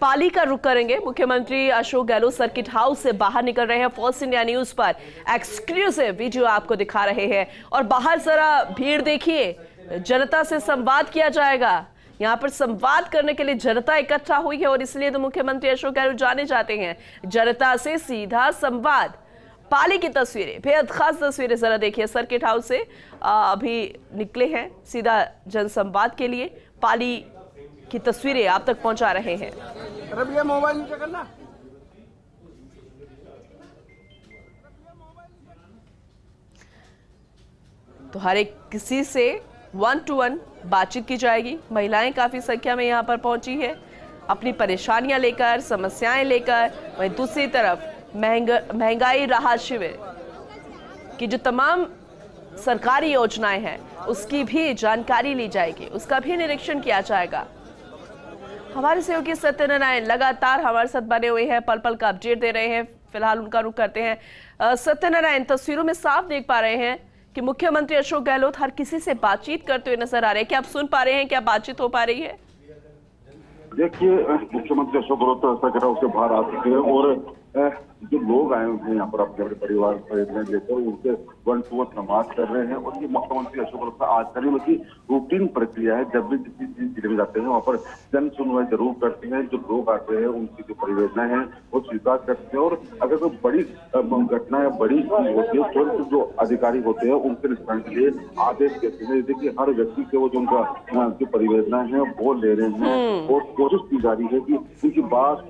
पाली का रुख करेंगे। मुख्यमंत्री अशोक गहलोत सर्किट हाउस से बाहर निकल रहे हैं। फर्स्ट इंडिया न्यूज पर एक्सक्लूसिव वीडियो आपको दिखा रहे हैं और बाहर सारा भीड़ देखिए, जनता से संवाद किया जाएगा। यहाँ पर संवाद करने के लिए जनता इकट्ठा हुई है और इसलिए तो मुख्यमंत्री अशोक गहलोत जाने जाते हैं जनता से सीधा संवाद। पाली की तस्वीरें, बेहद खास तस्वीरें जरा देखिए। सर्किट हाउस से अभी निकले हैं सीधा जनसंवाद के लिए। पाली की तस्वीरें आप तक पहुंचा रहे हैं। रबिया मोबाइल नीचे करना। तो हर एक किसी से 1-to-1 बातचीत की जाएगी। महिलाएं काफी संख्या में यहां पर पहुंची है अपनी परेशानियां लेकर, समस्याएं लेकर। वहीं दूसरी तरफ महंगाई राहत शिविर की जो तमाम सरकारी योजनाएं हैं उसकी भी जानकारी ली जाएगी, उसका भी निरीक्षण किया जाएगा। हमारे सहयोगी सत्यनारायण लगातार हमारे साथ बने हुए हैं, पल पल का अपडेट दे रहे हैं। फिलहाल उनका रुख करते हैं। सत्यनारायण, तस्वीरों में साफ देख पा रहे हैं कि मुख्यमंत्री अशोक गहलोत हर किसी से बातचीत करते हुए नजर आ रहे हैं। क्या आप सुन पा रहे हैं, क्या बातचीत हो पा रही है? देखिए, मुख्यमंत्री अशोक गहलोत सर्किट हाउस से बाहर आ चुके हैं और जो लोग आए हुए हैं यहाँ पर अपने अपने परिवार सहित लेकर उनसे 1-to-1 संवाद कर रहे हैं। और ये मुख्यमंत्री अशोक गहलोत का आज करीब की रूटीन प्रक्रिया है। जब भी किसी जिले में जाते हैं वहाँ पर जन सुनवाई जरूर करते हैं, जो लोग आते हैं उनकी जो परिवेदनाएं हैं वो स्वीकार करते हैं। और अगर कोई तो बड़ी घटना या बड़ी चीज होती है तुरंत जो अधिकारी होते हैं उनके निपटान के लिए आदेश देते हैं। जैसे कि हर व्यक्ति से वो जो उनका जो परिवेदनाएं हैं वो ले रहे हैं और कोशिश की जा रही है कि उनकी बात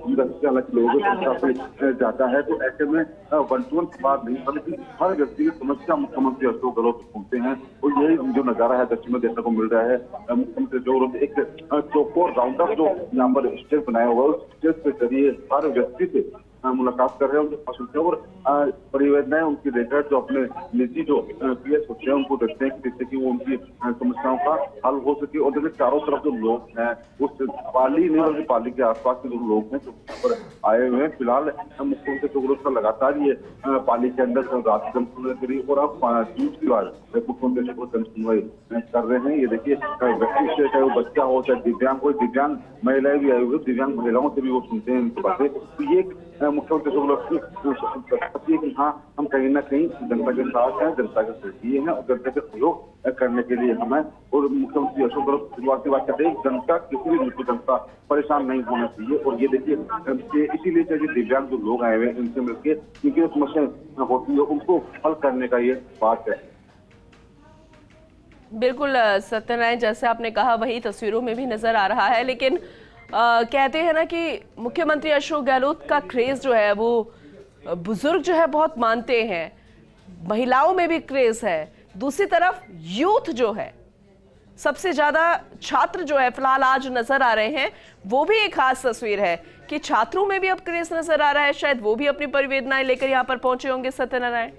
अलग लोगों जाता है। तो ऐसे में 1-to-1 बात नहीं बल्कि हर व्यक्ति की समस्या मुख्यमंत्री अशोक गहलोत पहुंचते हैं। और यही जो नजारा है दक्षिण में देखने को मिल रहा है। मुख्यमंत्री अशोक गहलोत एक चौकोर राउंड अप जो यहाँ पर स्टेज बनाया हुआ है उस स्टेज के जरिए हर व्यक्ति से मुलाकात कर रहे हैं, उनके पसंद है और परिवेदनाएं उनकी लेकर जो अपने निजी जो पीएस होते हैं उनको देखते हैं जिससे कि वो उनकी समस्याओं का हल हो सके। और जैसे चारों तरफ जो लोग हैं उस पाली नहीं बल्कि पाली के आसपास के जो लोग हैं जो पर आए हुए हैं। फिलहाल मुख्यमंत्री अशोक गहलोत का लगातार ये पाली के अंदर रात जन सुनवाई करी और अब दूसरी बार मुख्यमंत्री अशोक गहलोत जन सुनवाई कर रहे हैं। ये देखिए, व्यक्ति से चाहे वो बच्चा हो चाहे दिव्यांग हो, दिव्यांग महिलाएं भी आई हुई, दिव्यांग महिलाओं से भी वो सुनते हैं इनकी बातें। तो ये मुख्यमंत्री अशोक गहलोत की हाँ हम कहीं ना कहीं जनता के साथ हैं, जनता के सक्रिय हैं और जनता के सहयोग करने के लिए हमें। और मुख्यमंत्री अशोक गहलोत शुरुआत की बात करते हैं जनता किसी भी मुद्दे जनता परेशान नहीं होना चाहिए। और ये देखिए, इसीलिए चाहिए दिव्यांग जो लोग आए हुए हैं इनसे मिलकर क्योंकि समस्या होती है उनको हल करने का ये बात है। बिल्कुल सत्यनारायण, जैसे आपने कहा वही तस्वीरों में भी नजर आ रहा है। लेकिन कहते हैं ना कि मुख्यमंत्री अशोक गहलोत का क्रेज जो है वो बुजुर्ग जो है बहुत मानते हैं, महिलाओं में भी क्रेज है। दूसरी तरफ यूथ जो है, सबसे ज्यादा छात्र जो है फिलहाल आज नजर आ रहे हैं, वो भी एक खास तस्वीर है कि छात्रों में भी अब क्रेज नजर आ रहा है। शायद वो भी अपनी परिवेदनाएं लेकर यहाँ पर पहुंचे होंगे। सत्यनारायण,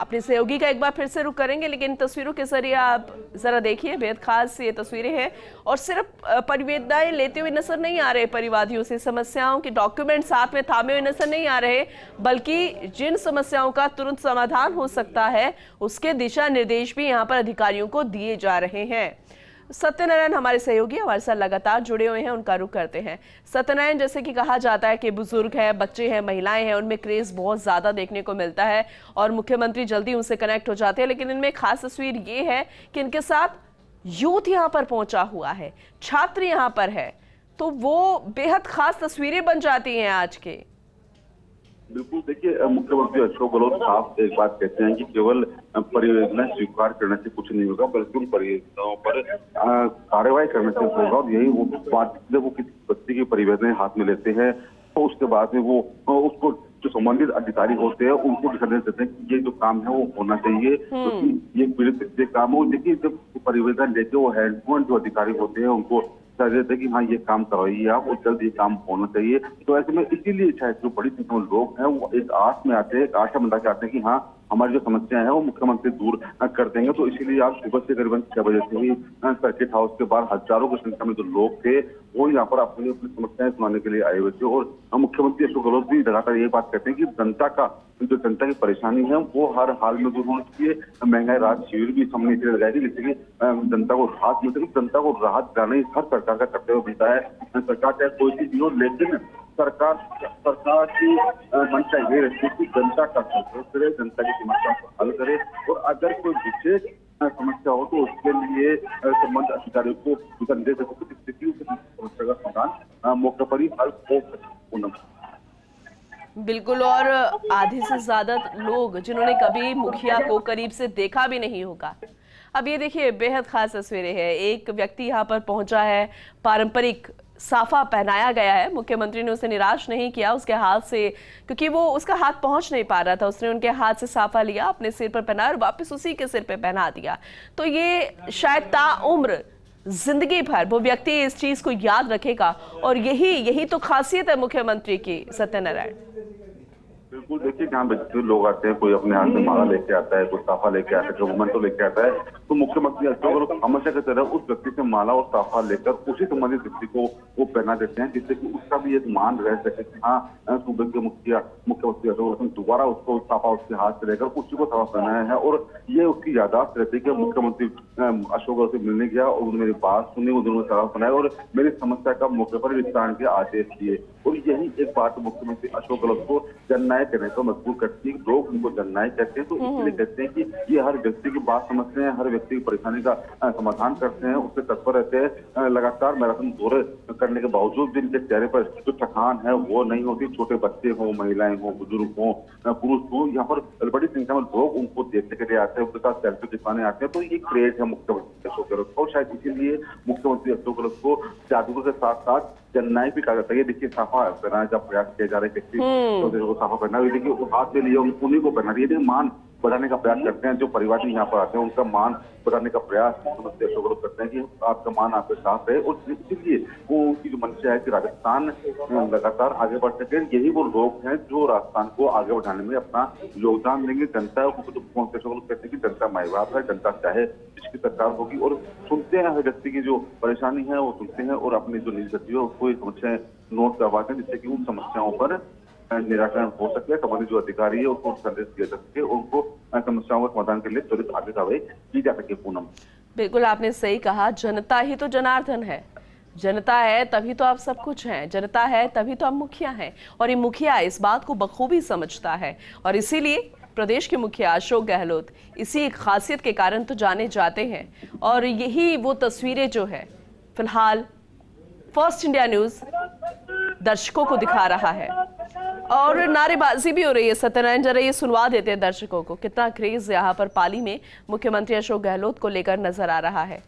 अपने सहयोगी का एक बार फिर से रुख करेंगे लेकिन तस्वीरों के जरिए आप जरा देखिए, बेहद खास ये तस्वीरें हैं। और सिर्फ परिवेदनाएं लेते हुए नजर नहीं आ रहे परिवादियों से, समस्याओं के डॉक्यूमेंट साथ में थामे हुए नजर नहीं आ रहे, बल्कि जिन समस्याओं का तुरंत समाधान हो सकता है उसके दिशा निर्देश भी यहाँ पर अधिकारियों को दिए जा रहे हैं। सत्यनारायण हमारे सहयोगी हमारे साथ लगातार जुड़े हुए हैं, उनका रुख करते हैं। सत्यनारायण, जैसे कि कहा जाता है कि बुजुर्ग है, बच्चे हैं, महिलाएं हैं, उनमें क्रेज बहुत ज़्यादा देखने को मिलता है और मुख्यमंत्री जल्दी उनसे कनेक्ट हो जाते हैं। लेकिन इनमें खास तस्वीर ये है कि इनके साथ यूथ यहाँ पर पहुंचा हुआ है, छात्र यहाँ पर है, तो वो बेहद खास तस्वीरें बन जाती हैं आज के। बिल्कुल, देखिए मुख्यमंत्री अशोक गहलोत साफ एक बात कहते हैं कि केवल परियोजना स्वीकार करने से कुछ नहीं होगा बल्कि उन परियोजनाओं पर कार्रवाई करने से होगा। और यही वो बात, जब वो किसी व्यक्ति की परियोजनाएं हाथ में लेते हैं तो उसके बाद में वो उसको जो संबंधित अधिकारी होते हैं उनको निर्देश देते हैं कि ये जो काम है वो होना चाहिए, क्योंकि ये पीड़ित काम हो। देखिए, जब परियोजना लेके वो हैंडमैन जो अधिकारी होते हैं उनको देते कि हाँ ये काम करवाइए आप और जल्द ये काम होना चाहिए। तो ऐसे में इसीलिए शायद जो बड़ी संख्या में लोग हैं वो एक आस में आते हैं, एक आशा बना के आते हैं कि हाँ हमारी जो समस्या है वो मुख्यमंत्री दूर कर देंगे। तो इसीलिए आज सुबह से करीबन 6 बजे से ही सर्किट हाउस के बाहर हजारों की संख्या में जो लोग थे वो यहाँ पर अपनी अपनी समस्याएं सुनाने के लिए आए हुए थे। और मुख्यमंत्री अशोक गहलोत भी लगातार ये बात कहते हैं कि जनता की परेशानी है वो हर हाल में दूर होनी चाहिए। महंगाई राहत शिविर भी हमने इसलिए लगाई थी जिससे कि जनता को राहत मिलती है। जनता को राहत दिलाने हर सरकार का कर्तव्य बनता है। सरकार चाहे कोई चीज हो, लेकिन सरकार की मंशा ये रहती है कि जनता का सहयोग करे, जनता की समस्या को हल करे और अगर कोई विशेष समस्या हो तो उसके लिए संबंधित अधिकारियों को संदेश दे सकते स्थिति समस्या का समाधान मौके पर ही हल हो सके। बिल्कुल, और आधे से ज्यादा लोग जिन्होंने कभी मुखिया को करीब से देखा भी नहीं होगा। अब ये देखिए बेहद खास तस्वीरें हैं। एक व्यक्ति यहाँ पर पहुंचा है, पारंपरिक साफा पहनाया गया है, मुख्यमंत्री ने उसे निराश नहीं किया। उसके हाथ से, क्योंकि वो उसका हाथ पहुंच नहीं पा रहा था, उसने उनके हाथ से साफा लिया, अपने सिर पर पहनाया और वापस उसी के सिर पर पहना दिया। तो ये शायद ताउम्र जिंदगी भर वो व्यक्ति इस चीज को याद रखेगा और यही तो खासियत है मुख्यमंत्री की। सत्यनारायण, बिल्कुल देखिए जहाँ बच्चे लोग आते हैं, कोई अपने हाथ में माला लेके आता है, कोई साफा लेके आता है, कोई घूमन तो लेके आता है, तो मुख्यमंत्री अशोक हमेशा की तरह उस व्यक्ति से माला और साफा लेकर उसी संबंधित व्यक्ति को वो पहना देते हैं जिससे कि उसका भी एक मान रह सके कि हाँ सूबे के मुख्यमंत्री अशोक दोबारा उसको साफा उसके हाथ से लेकर उसी को साफा पहनाया है। और ये उसकी यादाश्त रहती है कि मुख्यमंत्री अशोक गहलोत से मिलने गया और उन्होंने मेरी बात सुनी, उन्होंने साफा पहनाया और मेरी समस्या का मौके पर विस्तार के आदेश दिए। और यही एक बात मुख्यमंत्री अशोक गहलोत को जननायक कहने को मजबूर करती है। लोग उनको जननायक कहते हैं, तो इसलिए कहते हैं कि ये हर व्यक्ति की बात समझते हैं, हर व्यक्ति की परेशानी का समाधान करते हैं, उससे तत्पर रहते हैं। लगातार मैराथन दौरे करने के बावजूद भी इनके चेहरे पर जो थकान है वो नहीं होती। छोटे बच्चे हों, महिलाएं हों, बुजुर्ग हों, पुरुष हों, यहाँ पर बड़ी संख्या में लोग उनको देखने के लिए आते हैं, उनके साथ सेल्फी दिखाने आते हैं। तो ये क्रेज है मुख्यमंत्री अशोक गहलोत को, शायद इसीलिए मुख्यमंत्री अशोक गहलोत को जादूगर के साथ साथ जननायक भी कहा जाता है। देखिए साफा पहनाने का प्रयास किया जा रहा है, व्यक्ति को साफा पहना हुई, देखिए हाथ में लिए उन्हीं को पहना दिए, मान बढ़ाने का प्रयास करते हैं। जो परिवार यहाँ पर आते हैं उनका मान बढ़ाने का प्रयास मुख्यमंत्री अशोक गहलोत करते हैं कि आपका मान आपके साथ रहे, और इसीलिए वो उनकी जो मंशा है कि राजस्थान लगातार आगे बढ़ सके। यही वो लोग हैं जो राजस्थान को आगे बढ़ाने में अपना योगदान देंगे। जनता को जो मुख्यमंत्री अशोक गहलोत कहते हैं कि जनता माई बाप है, जनता चाहे जिसकी सरकार होगी, और सुनते हैं हर व्यक्ति की जो परेशानी है वो सुनते हैं और अपनी जो निजी सचिव है उसको ये समस्याएं नोट करवाते हैं जिससे कि उन समस्याओं पर निराकरण हो सके, संबंधित जो अधिकारी है उनको संदेश दिया जा सके, उनको समस्याओं के समाधान के लिए त्वरित आगे कार्रवाई की जा सके। पूनम, बिल्कुल आपने सही कहा, जनता ही तो जनार्दन है। जनता है तभी तो आप सब कुछ हैं, जनता है तभी तो आप मुखिया हैं, और ये मुखिया इस बात को बखूबी समझता है। और इसीलिए प्रदेश के मुखिया अशोक गहलोत इसी खासियत के कारण तो जाने जाते हैं। और यही वो तस्वीरें जो है फिलहाल फर्स्ट इंडिया न्यूज दर्शकों को दिखा रहा है, और नारेबाजी भी हो रही है। सत्यनारायण जरा ये सुनवा देते हैं दर्शकों को, कितना क्रेज यहाँ पर पाली में मुख्यमंत्री अशोक गहलोत को लेकर नजर आ रहा है।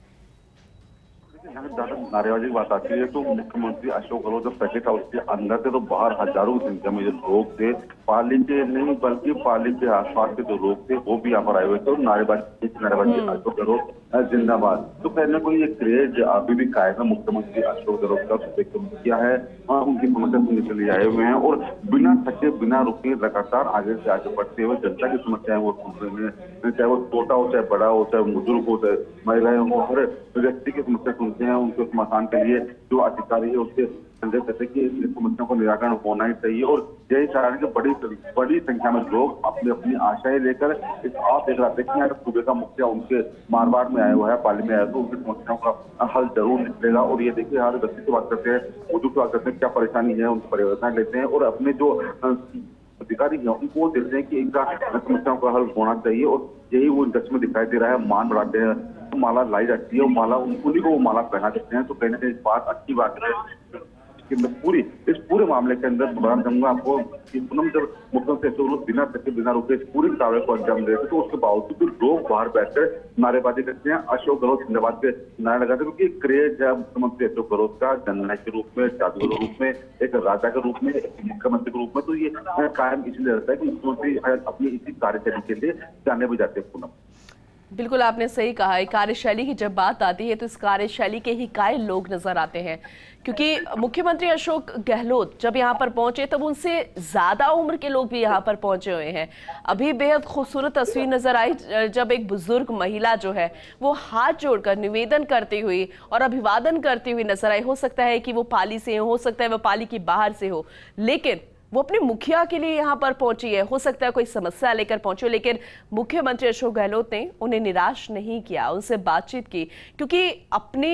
नारेबाजी की बात आती है तो मुख्यमंत्री अशोक गहलोत जब सर्किट हाउस के अंदर थे तो बाहर हजारों की संख्या में जो लोग थे, पाली के नहीं बल्कि पाली के आसपास के जो लोग थे वो भी यहाँ पर आए हुए थे। नारेबाजी अशोक गहलोत जिंदाबाद, तो कहने को ये क्रेज अभी भी कायम है। मुख्यमंत्री अशोक गहलोत का है उनकी समस्या सुनने के लिए आए हुए हैं और बिना थके बिना रुके लगातार आगे से आगे बढ़ते हुए जनता की समस्याएं वो सुन रहे हैं। चाहे वो छोटा हो, चाहे बड़ा हो, चाहे बुजुर्ग हो, चाहे महिलाएं हो, हर व्यक्ति की समस्या सुनते हैं। उनके समाधान के लिए जो अधिकारी है उसके संदेश देते कि इस समस्या को निराकरण होना ही चाहिए, और यही कारण कि बड़ी संख्या में लोग अपनी अपनी आशाएं लेकर आप देख रहे हैं कि सूबे का मुखिया उनके मारवाड़ में आया हुआ है, पाली में आया हुआ है, उनकी समस्याओं का हल जरूर निकलेगा। और ये देखिए हर व्यक्ति से बात करते हैं, बुजुर्ग से बात करते हैं, क्या परेशानी है उनकी परिवर्तन लेते हैं और अपने जो अधिकारी हैं उनको देते हैं कि इनका समस्याओं का हल होना चाहिए। और यही वो इंडस्ट्री में दिखाई दे रहा है, मान बढ़ाते हैं, माला लाई जाती है, माला उन्हीं को वो माला पहना देते हैं। तो कहीं ना कहीं बात अच्छी बात है कि मैं इस पूरे मामले के अंदर बयान दूंगा आपको कि पूनम जब मुख्यमंत्री अशोक गहलोत बिना थके बिना रुके इस पूरे कार्य को अंजाम देते तो उसके बावजूद भी लोग बाहर बैठकर नारेबाजी करते हैं, अशोक गहलोत जिंदाबाद के नारे लगाते हैं, क्योंकि क्रेज है मुख्यमंत्री अशोक गहलोत का जननायक के रूप में, जादूगर के रूप में, एक राजा के रूप में, एक मुख्यमंत्री के रूप में। तो ये कायम इसलिए रहता है कि मुख्यमंत्री अपनी इसी कार्यशैली के लिए जाने भी जाते हैं। पूनम, बिल्कुल आपने सही कहा है। कार्यशैली की जब बात आती है तो इस कार्यशैली के ही कायल लोग नजर आते हैं, क्योंकि मुख्यमंत्री अशोक गहलोत जब यहाँ पर पहुंचे तब उनसे ज़्यादा उम्र के लोग भी यहाँ पर पहुंचे हुए हैं। अभी बेहद खूबसूरत तस्वीर नज़र आई जब एक बुजुर्ग महिला जो है वो हाथ जोड़कर निवेदन करती हुई और अभिवादन करती हुई नजर आई। हो सकता है कि वो पाली से हो सकता है वो पाली की बाहर से हो, लेकिन वो अपने मुखिया के लिए यहाँ पर पहुंची है। हो सकता है कोई समस्या लेकर पहुंचे, लेकिन मुख्यमंत्री अशोक गहलोत ने उन्हें निराश नहीं किया, उनसे बातचीत की, क्योंकि अपने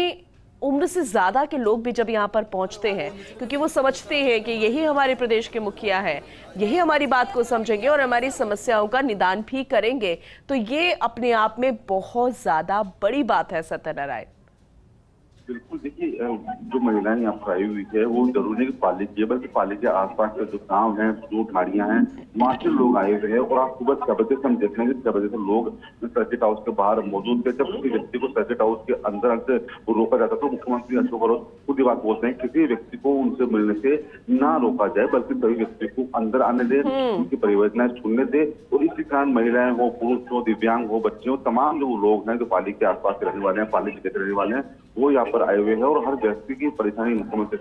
उम्र से ज़्यादा के लोग भी जब यहाँ पर पहुँचते हैं, क्योंकि वो समझते हैं कि यही हमारे प्रदेश के मुखिया हैं, यही हमारी बात को समझेंगे और हमारी समस्याओं का निदान भी करेंगे, तो ये अपने आप में बहुत ज़्यादा बड़ी बात है। सत्यनारायण, बिल्कुल देखिए, जो महिलाएं यहाँ पर आई हुई है वो जरूर नहीं पाली की है, बल्कि पाली के आसपास के जो गांव हैं, जो ढाड़ियां हैं, वहाँ से लोग आए हुए हैं। और आप सुबह 6 बजे से हम देख रहे हैं कि 6 बजे से लोग सर्किट हाउस के बाहर मौजूद थे। जब किसी व्यक्ति को सर्किट हाउस के अंदर से रोका जाता तो मुख्यमंत्री अशोक गहलोत खुद बात बोलते हैं किसी व्यक्ति को उनसे मिलने से ना रोका जाए, बल्कि सभी व्यक्ति को अंदर आने दे, उनकी परियोजनाएं सुनने दे। और इसी कारण महिलाएं हो, पुरुष हो, दिव्यांग हो, बच्चे हो, तमाम जो लोग हैं जो पाली के आसपास के रहने वाले हैं, पाली जिले के रहने वाले हैं, वो यहाँ पर आए हुए हैं। और हर व्यक्ति की परेशानी मुख्यमंत्री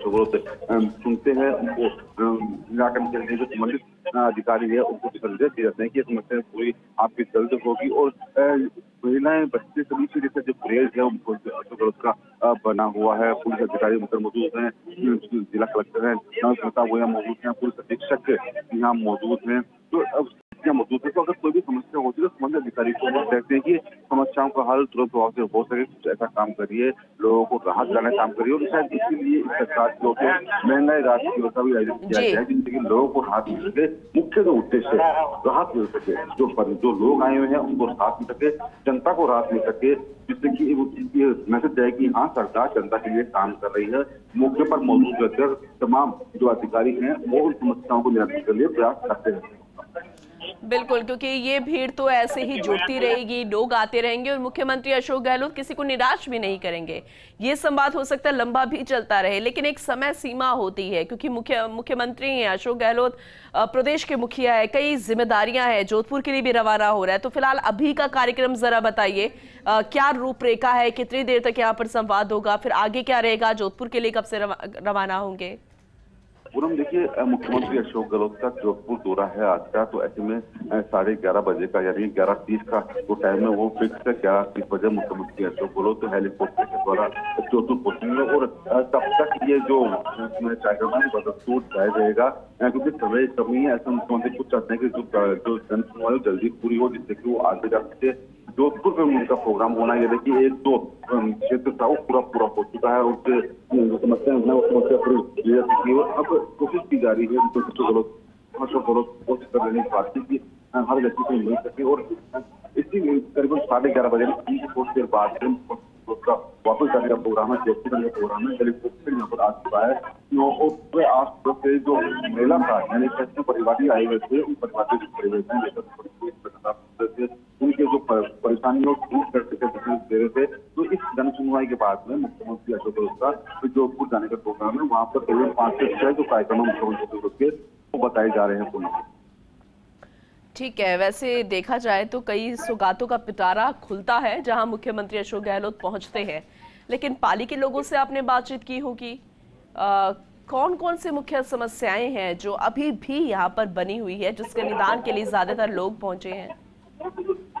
सुनते हैं, उनको निराकरण के लिए जो संबंधित अधिकारी है उनको दिए जाते हैं कि समस्या पूरी आपकी जल्द होगी। और महिलाएं, बच्चे, सभी के जैसे जो परेड है उनको अशोक गहलोत का बना हुआ है। पुलिस अधिकारी मौजूद हैं, जिला कलेक्टर है मौजूद हैं, पुलिस अधीक्षक यहाँ मौजूद हैं, तो मौजूद है। तो अगर कोई भी समस्या होती है तो संबंधित अधिकारी को कहते हैं कि समस्याओं का हल तुरंत प्रभाव से हो सके, कुछ ऐसा काम करिए, लोगों को राहत लाने काम करिए। और शायद इसीलिए सरकार की ओर से महंगाई राहत की व्यवस्था भी आयोजित किया गया है, जिनसे लोगों को राहत मिल सके। मुख्य जो उद्देश्य है राहत मिल सके, जो लोग आए हुए हैं उनको राहत मिल सके, जनता को राहत मिल सके, जिससे कि ये मैसेज है कि हाँ, सरकार जनता के लिए काम कर रही है। मौके पर मौजूद रहकर तमाम जो अधिकारी हैं वो उन समस्याओं को निराकरण के लिए प्रयास करते रहते हैं। बिल्कुल, क्योंकि ये भीड़ तो ऐसे ही जुटती रहेगी, लोग आते रहेंगे और मुख्यमंत्री अशोक गहलोत किसी को निराश भी नहीं करेंगे। ये संवाद हो सकता है लंबा भी चलता रहे, लेकिन एक समय सीमा होती है, क्योंकि मुख्यमंत्री हैं अशोक गहलोत, प्रदेश के मुखिया है, कई जिम्मेदारियां हैं। जोधपुर के लिए भी रवाना हो रहा है, तो फिलहाल अभी का कार्यक्रम जरा बताइए, क्या रूपरेखा है, कितनी देर तक यहाँ पर संवाद होगा, फिर आगे क्या रहेगा, जोधपुर के लिए कब से रवाना होंगे? पूनम, देखिए, मुख्यमंत्री अशोक गहलोत का जोधपुर दौरा है आज का, तो ऐसे में 11:30 बजे का यानी 11:30 का जो टाइम है वो फिक्स है। 11:30 बजे मुख्यमंत्री अशोक गहलोत हेलीकॉप्टर के द्वारा जोधपुर पहुंचेंगे और तब तक ये जो कार्यक्रम है बदस्तूर जारी रहेगा, क्योंकि समय कमी है। ऐसे मुख्यमंत्री कुछ चाहते हैं कि जो जनसुनवाई जल्दी पूरी हो, जिससे कि वो आगे जा सके। जोधपुर में उनका प्रोग्राम होना है, देखिए, एक तो क्षेत्र था वो पूरा हो चुका है, उससे समस्याएं हैं, उस समस्या पूरी। और अब कोशिश की जा रही है कोशिश कर रही है पार्टी की हर व्यक्ति को मिल सके। और इसी करीबन 11:30 बजे थोड़ी देर बाद उसका वापस जाने का प्रोग्राम है, जयपुर का प्रोग्राम है। हेलीकॉप्टर यहाँ पर आ चुका है और आसपास से जो मेला था यानी कृष्ण परिवार ही आए हुए थे, उन परिवार के परिवर्तन उनके जो परेशानियों को दूर करते दे रहे थे। तो इस जनसुनवाई के बाद में मुख्यमंत्री अशोक गहलोत का जोधपुर जाने का प्रोग्राम है, वहाँ पर करीबन 5 से 6 जो कार्यक्रम मुख्यमंत्री अशोक गहलोत के वो बताए जा रहे हैं। पुनः ठीक है, वैसे देखा जाए तो कई सौगातों का पिटारा खुलता है जहां मुख्यमंत्री अशोक गहलोत पहुंचते हैं, लेकिन पाली के लोगों से आपने बातचीत की होगी, कौन कौन से मुख्य समस्याएं हैं जो अभी भी यहां पर बनी हुई है, जिसके निदान के लिए ज्यादातर लोग पहुंचे हैं?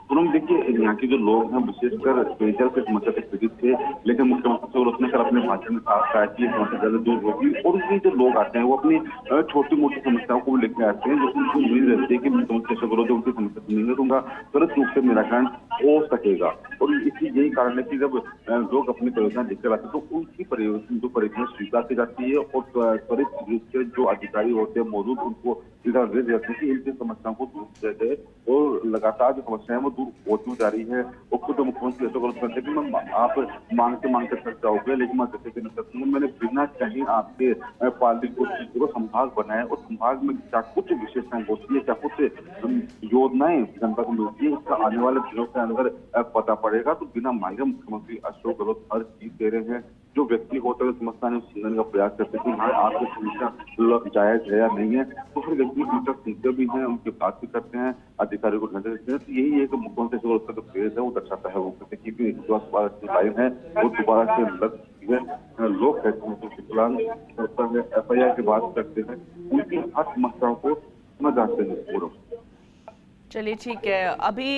पूनम, देखिए, यहाँ के जो लोग हैं विशेषकर पेयजल से समस्या से पीड़ित थे, लेकिन मुख्यमंत्री अशोक गहलोत ने अपने भाषण में साफ कहा कि समस्या जल्द दूर होगी। और ये जो लोग आते हैं वो अपनी छोटी मोटी समस्याओं को लेकर आते हैं, जो उनको उम्मीद रहती है कि मुख्यमंत्री अशोक गहलोत उनकी समस्या सुनेंगे तो उनका त्वरित रूप से निराकरण हो सकेगा। और इसलिए यही कारण है कि जब लोग अपनी परियोजना लेकर आते हैं तो उनकी जो परियोजना स्वीकार की जाती है और त्वरित रूप से जो अधिकारी होते हैं मौजूद उनको इधर दे देते हैं कि इनकी समस्याओं को दूर किया जाए। और लगातार जो समस्याएं वो दूर होती जा रही है। और खुद मुख्यमंत्री अशोक गहलोत कहते हैं कि आप मांगते मांगते थक जाओगे, लेकिन मैं जैसे कहना चाहती हूँ, मैंने बिना कहीं आपके पाली को संभाग बनाया और संभाग में क्या कुछ विशेषताएं होती है, क्या कुछ योजनाएं जनता को मिलती है, उसका आने वाले दिनों के अंदर पता पड़ेगा। तो बिना मांगे मुख्यमंत्री अशोक गहलोत हर चीज दे रहे हैं। जो व्यक्ति होते हुए समस्या नहीं समझने का प्रयास करते हैं कि आपकी समस्या जायज है या नहीं है, तो फिर व्यक्ति समस्या सुनते भी हैं, उनके बात भी करते हैं, अधिकारियों को निर्देश देते हैं। तो यही एक मुख्यमंत्री से जो उसका जो प्रेस है वो दर्शाता है, वो कहते हैं कि दोबारा से लाइन है वो दोबारा से लग लोग कहते हैं जो विकलांग होता है FIR की बात करते हैं, उनकी हर समस्याओं को समझाते हैं पूरा। चलिए ठीक है, अभी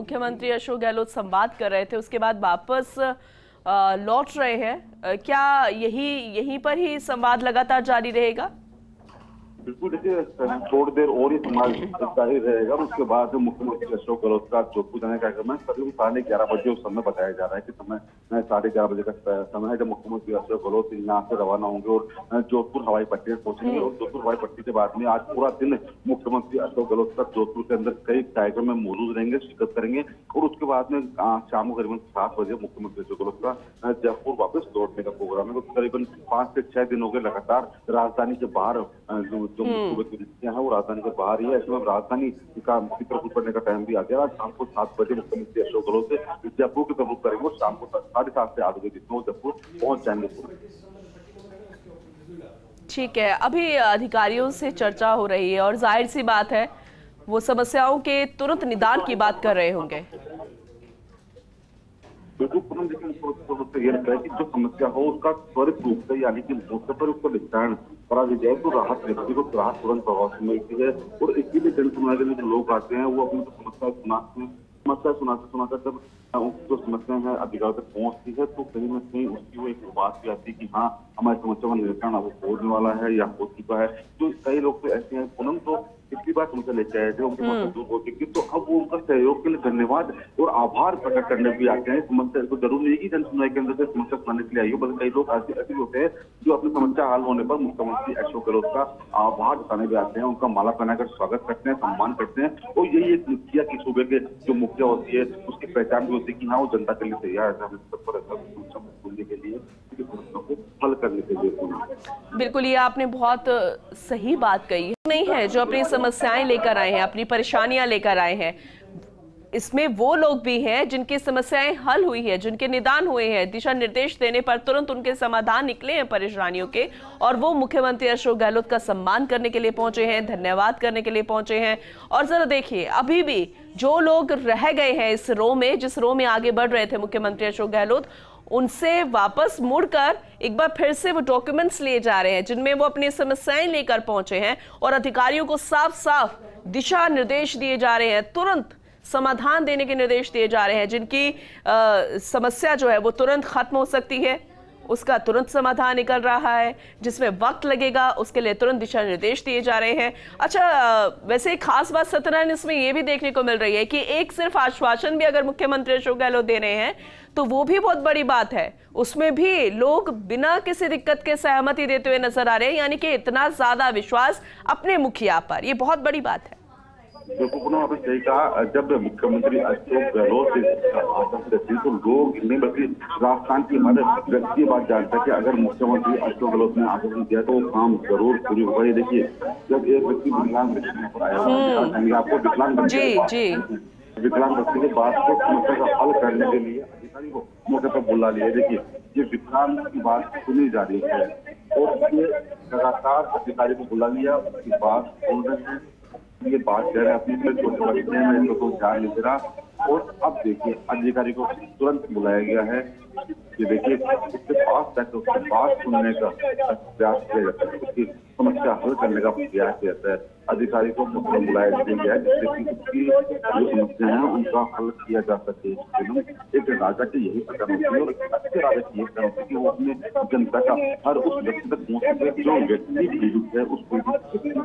मुख्यमंत्री अशोक गहलोत संवाद कर रहे थे, उसके बाद वापस लौट रहे हैं। क्या यहीं पर ही संवाद लगातार जारी रहेगा? बिल्कुल, देखिए थोड़ी देर और ही समाज जारी रहेगा, उसके बाद मुख्यमंत्री अशोक गहलोत का जोधपुर जाने का कार्यक्रम है। करीब 11:30 बजे उस समय बताया जा रहा है कि समय 11:30 बजे का समय है जब मुख्यमंत्री अशोक गहलोत यहाँ से रवाना होंगे और जोधपुर हवाई पट्टी पर पहुंचेंगे। और जोधपुर हवाई पट्टी के बाद में आज पूरा दिन मुख्यमंत्री अशोक गहलोत का जोधपुर के अंदर कई कार्यक्रम में मौजूद रहेंगे, शिरकत करेंगे और उसके बाद में शाम को करीबन 7 बजे मुख्यमंत्री अशोक गहलोत का जयपुर वापस लौटने का प्रोग्राम है। करीबन 5 से 6 दिन हो गए लगातार राजधानी के बाहर जो मुख्यमंत्री है वो राजधानी के बाहर ही है। ऐसे में राजधानी का प्रमुख करने का टाइम भी आ गया। शाम को 7 बजे मुख्यमंत्री अशोक गहलोत जयपुर की प्रमुख करेंगे और शाम को 7:30 से 8 बजे जितने जयपुर पहुंच जाएंगे। ठीक है, अभी अधिकारियों से चर्चा हो रही है और जाहिर सी बात है वो समस्याओं के तुरंत निदान की बात कर रहे होंगे। बिल्कुल, जो समस्या हो उसका त्वरित रूप से यानी कि मौके पर उसको निपटान करा दी जाए तो राहत व्यक्ति को राहत तुरंत प्रभाव से मिलती है। और इसीलिए जन सुनवाई के लिए जो लोग आते हैं वो अपनी समस्या सुनाते जब जो समस्या है अधिकारियों तक पहुंचती है तो कहीं ना कहीं उसकी वो एक बात भी आती है कि हाँ हमारी समस्या का निराकरण अब होने वाला है या हो चुका है। तो कई लोग तो ऐसे हैं पूनम तो इसकी बात उनसे लेके आए थे, उनकी मदद दूर हो चुकी, तो अब वो उनका सहयोग के लिए धन्यवाद और आभार प्रकट करने भी आते हैं। समस्या को जरूर नहीं कि जन सुनवाई के अंदर से समस्या सुनाने के लिए आई हो, बल्कि कई लोग ऐसे होते हैं जो अपनी समस्या हल होने पर मुख्यमंत्री अशोक गहलोत का आभार जताने भी आते हैं, उनका माला पहनाकर स्वागत करते हैं, सम्मान करते हैं। और यही एक मुखिया की सूबे के जो मुखिया होती है उसकी पहचान भी होती है कि हाँ वो जनता के लिए तैयार है बोलने के लिए हल करने के लिए। बिल्कुल, ये आपने बहुत सही बात कही नहीं है। जो अपनी समस्याएं लेकर आए हैं, अपनी परेशानियां लेकर आए हैं, इसमें वो लोग भी हैं जिनकी समस्याएं हल हुई है, जिनके निदान हुए हैं, दिशा निर्देश देने पर तुरंत उनके समाधान निकले हैं परेशानियों के, और वो मुख्यमंत्री अशोक गहलोत का सम्मान करने के लिए पहुंचे हैं, धन्यवाद करने के लिए पहुंचे हैं। और जरा देखिए अभी भी जो लोग रह गए हैं इस रो में, जिस रो में आगे बढ़ रहे थे मुख्यमंत्री अशोक गहलोत, उनसे वापस मुड़कर एक बार फिर से वो डॉक्यूमेंट्स लिए जा रहे हैं जिनमें वो अपनी समस्याएं लेकर पहुंचे हैं और अधिकारियों को साफ साफ दिशा निर्देश दिए जा रहे हैं, तुरंत समाधान देने के निर्देश दिए जा रहे हैं। जिनकी समस्या जो है वो तुरंत खत्म हो सकती है उसका तुरंत समाधान निकल रहा है, जिसमें वक्त लगेगा उसके लिए तुरंत दिशा निर्देश दिए जा रहे हैं। अच्छा, वैसे एक खास बात सत्यनारायण इसमें यह भी देखने को मिल रही है कि एक सिर्फ आश्वासन भी अगर मुख्यमंत्री अशोक गहलोत दे रहे हैं तो वो भी बहुत बड़ी बात है, उसमें भी लोग बिना किसी दिक्कत के सहमति देते हुए नजर आ रहे हैं, यानी कि इतना ज्यादा विश्वास अपने मुखिया पर, यह बहुत बड़ी बात है। आपने सही कहा, जब मुख्यमंत्री अशोक गहलोत से तो लोग नहीं बल्कि राजस्थान की हर व्यक्ति बात जानता है कि अगर मुख्यमंत्री अशोक गहलोत ने आश्वासन दिया तो वो काम जरूर पूरी होगा। ये देखिए जब एक व्यक्ति विकलांग आपको विकलांग व्यक्ति के बाद को समस्या का हल करने के लिए अधिकारी को मौके पर बुला लिया। देखिए ये विकलांग की बात सुनी जा रही है और ये लगातार अधिकारी को बुला लिया, उसकी बात बोल रहे हैं, ये बात कह रहे हैं अपनी लोगों को ध्यान नहीं रहा। और अब देखिए अधिकारी को तुरंत बुलाया गया है, ये देखिए उसके पास जाकर उसकी बात सुनने का प्रयास किया जाता है, उसकी समस्या हल करने का प्रयास किया जाता है। अधिकारी को मतलब बुलाया गया है जिससे उसकी जो समस्या है उनका हल किया जा सके। एक राजा की यही कदम होती है और अच्छे राजा की यही कदम होती है कि वो अपने जनता का हर उस व्यक्ति तक पहुंच सके जो व्यक्ति पीड़ित है, उस पीड़ित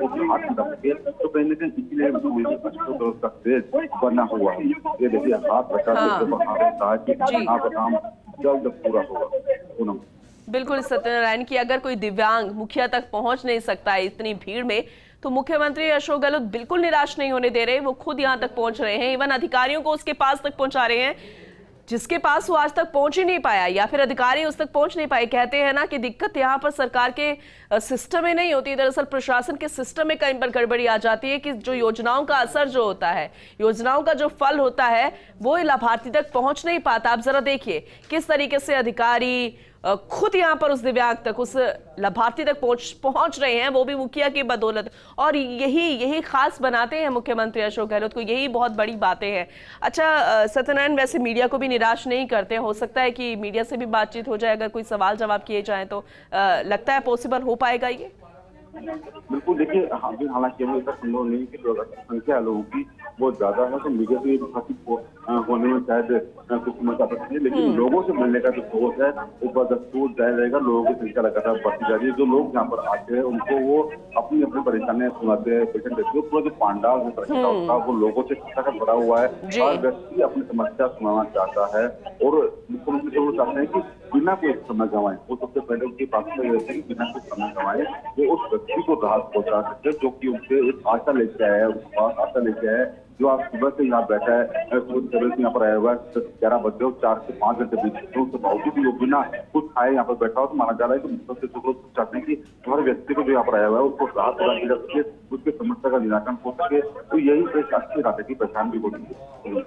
को हाथ लगा सके। तो कहीं ना कहीं इसीलिए अशोक का तेज बना हुआ है। ये देखिए हाथ रखा है कि आपका काम जल्द पूरा होगा। पूनम बिल्कुल सत्यनारायण की अगर कोई दिव्यांग मुखिया तक पहुंच नहीं सकता है इतनी भीड़ में, तो मुख्यमंत्री अशोक गहलोत बिल्कुल निराश नहीं होने दे रहे, वो खुद यहाँ तक पहुंच रहे हैं, इवन अधिकारियों को उसके पास तक पहुंचा रहे हैं जिसके पास वो आज तक पहुंच ही नहीं पाया या फिर अधिकारी उस तक पहुंच नहीं पाए। कहते हैं ना कि दिक्कत यहाँ पर सरकार के सिस्टम में नहीं होती, दरअसल प्रशासन के सिस्टम में कहीं पर गड़बड़ी आ जाती है कि जो योजनाओं का असर जो होता है, योजनाओं का जो फल होता है वो लाभार्थी तक पहुंच नहीं पाता। आप जरा देखिए किस तरीके से अधिकारी खुद यहाँ पर उस दिव्यांग तक, उस लाभार्थी तक पहुंच रहे हैं, वो भी मुखिया की बदौलत। और यही खास बनाते हैं मुख्यमंत्री अशोक गहलोत को, यही बहुत बड़ी बातें हैं। अच्छा सत्यनारायण, वैसे मीडिया को भी निराश नहीं करते, हो सकता है कि मीडिया से भी बातचीत हो जाए, अगर कोई सवाल जवाब किए जाए तो लगता है पॉसिबल हो पाएगा ये? बिल्कुल, देखिए हालांकि संभव नहीं कि संख्या लोगों की बहुत ज्यादा है तो मीडिया से होने में शायद कुछ समस्या है, लेकिन लोगों से मिलने का जो सोच है ऊपर दस्तूर जारी रहेगा। लोगों की संख्या लगातार बढ़ती जा रही है, जो लोग यहाँ पर आते हैं उनको वो अपनी अपनी परेशानियां सुनाते हैं, पेशेंट देखते पूरा जो पांडाल है उसका वो लोगों से खतरा भरा हुआ है। हर व्यक्ति अपनी समस्या सुनाना चाहता है और मुख्यमंत्री जरूर चाहते हैं कि बिना कोई समय गंवाए, वो सबसे पहले उनकी बात है बिना कोई समय गंवाए वो उस व्यक्ति को राहत पहुंचा सकते हैं जो कि उनसे एक आशा लेके आया है, उसके पास आशा लेके आया है। जो आप सुबह से यहाँ बैठा है, सुबह से यहाँ पर आया हुआ है 11 बजे और 4 से 5 घंटे बीच में, उसके बावजूद भी वो बिना कुछ आए यहाँ पर बैठा हो तो माना जा रहा है कि मुख्यमंत्री से चाहते हैं कि हर व्यक्ति को जो यहाँ पर आया हुआ है उसको राहत प्रदान की जा सके, उसके समस्या का निराकरण हो सके। तो यही एक अच्छी रात की पहचान भी होगी।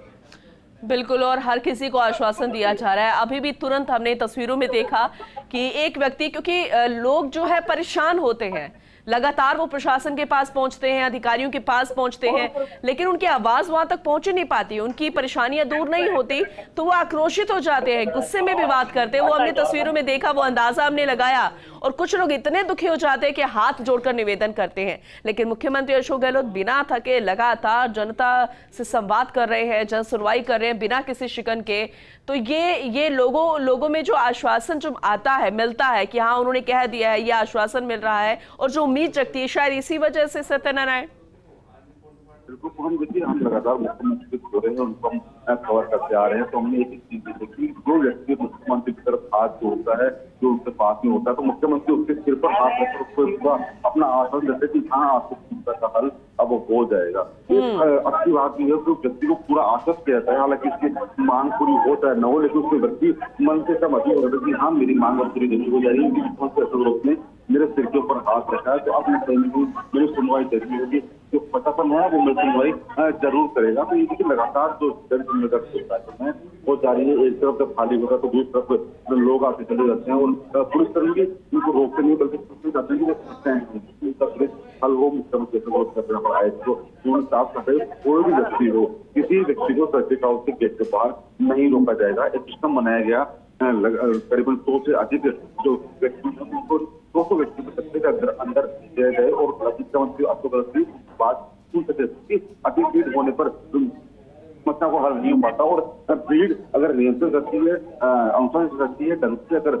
बिल्कुल, और हर किसी को आश्वासन दिया जा रहा है। अभी भी तुरंत हमने तस्वीरों में देखा कि एक व्यक्ति, क्योंकि लोग जो है परेशान होते हैं, लगातार वो प्रशासन के पास पहुंचते हैं, अधिकारियों के पास पहुंचते हैं, लेकिन उनकी आवाज वहां तक पहुंच ही नहीं पाती, उनकी परेशानियां दूर नहीं होती, तो वो आक्रोशित हो जाते हैं, गुस्से में भी बात करते हैं। वो हमने तस्वीरों में देखा, वो अंदाजा हमने लगाया, और कुछ लोग इतने दुखी हो जाते हैं कि हाथ जोड़कर निवेदन करते हैं। लेकिन मुख्यमंत्री अशोक गहलोत बिना थके लगातार जनता से संवाद कर रहे हैं, जन सुनवाई कर रहे हैं बिना किसी शिकन के। तो ये लोगों में जो आश्वासन जो आता है, मिलता है कि हाँ उन्होंने कह दिया है, ये आश्वासन मिल रहा है और जो उम्मीद जगती है, शायद इसी वजह से सत्यनारायण। बिल्कुल, हम देखिए हम लगातार मुख्यमंत्री हो रहे हैं, उनको हम कवर करते आ रहे हैं, तो हमने एक चीज देखी, जो व्यक्ति मुख्यमंत्री की तरफ हाथ जोड़ता है, जो उनके पास में होता है, तो मुख्यमंत्री उसके सिर पर हाथ रखकर उसको अपना आश्वासन देते कि हाँ आपको चिंता का हल अब हो जाएगा। अच्छी बात यह है कि व्यक्ति को पूरा आश्वस्त किया जाता है, हालांकि इसकी मांग पूरी हो चाहे न हो, लेकिन उसके व्यक्ति मन से सब अभी होता है कि हाँ मेरी मांग अब पूरी नहीं हो जा रही है, मेरे सिर के ऊपर हाथ रखा है तो अब मेरी सुनवाई जरूरी होगी, जो प्रशासन है वो मेरी सुनवाई जरूर करेगा। तो ये देखिए लगातार जो जन सुनवाई है वो जारी है, एक तरफ जब खाली होगा तो दूसरी तरफ लोग आते चले जाते हैं और पुलिस कर्मी उनको रोकते नहीं बल्कि चाहते हैं कि हल हो। मुख्यमंत्री साफ सफाई कोई भी व्यक्ति हो, किसी व्यक्ति को सर्किट हाउस के गेट के बाहर नहीं रोका जाएगा। एक सिस्टम बनाया गया, करीबन 100 से अधिक जो व्यक्ति उनको 200 व्यक्ति को सत्ते के अंदर दिए गए और मुख्यमंत्री अशोक गहलोत की बात सुन सके कि अधिक भीड़ होने पर समस्या को हल नहीं हो पाता और भीड़ अगर नियंत्रण करती है, अनुशासित करती है, ढंग से अगर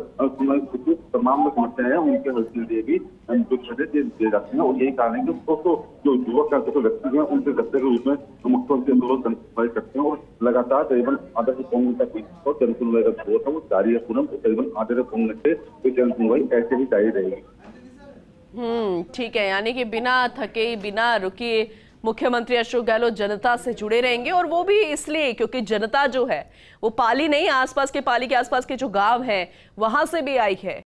तमाम समस्याएं हैं उनके हल के लिए भी जो छठे दिए जाते हैं। और यही कारण है कि 200 जो युवक व्यक्ति हैं उनके गत्ते के रूप में मुख्यमंत्री आंदोलन जनसुनवाई करते हैं और लगातार करीबन आधा से 2 घंटा तक जनसुनवाई का दौर था वो जारी है। पूनम करीबन आधे से 2 घंटे से जनसुनवाई ऐसे ही जारी रहेगी। ठीक है, यानी कि बिना थके बिना रुके मुख्यमंत्री अशोक गहलोत जनता से जुड़े रहेंगे, और वो भी इसलिए क्योंकि जनता जो है वो पाली नहीं, आसपास के पाली के आसपास के जो गांव हैं वहां से भी आई है।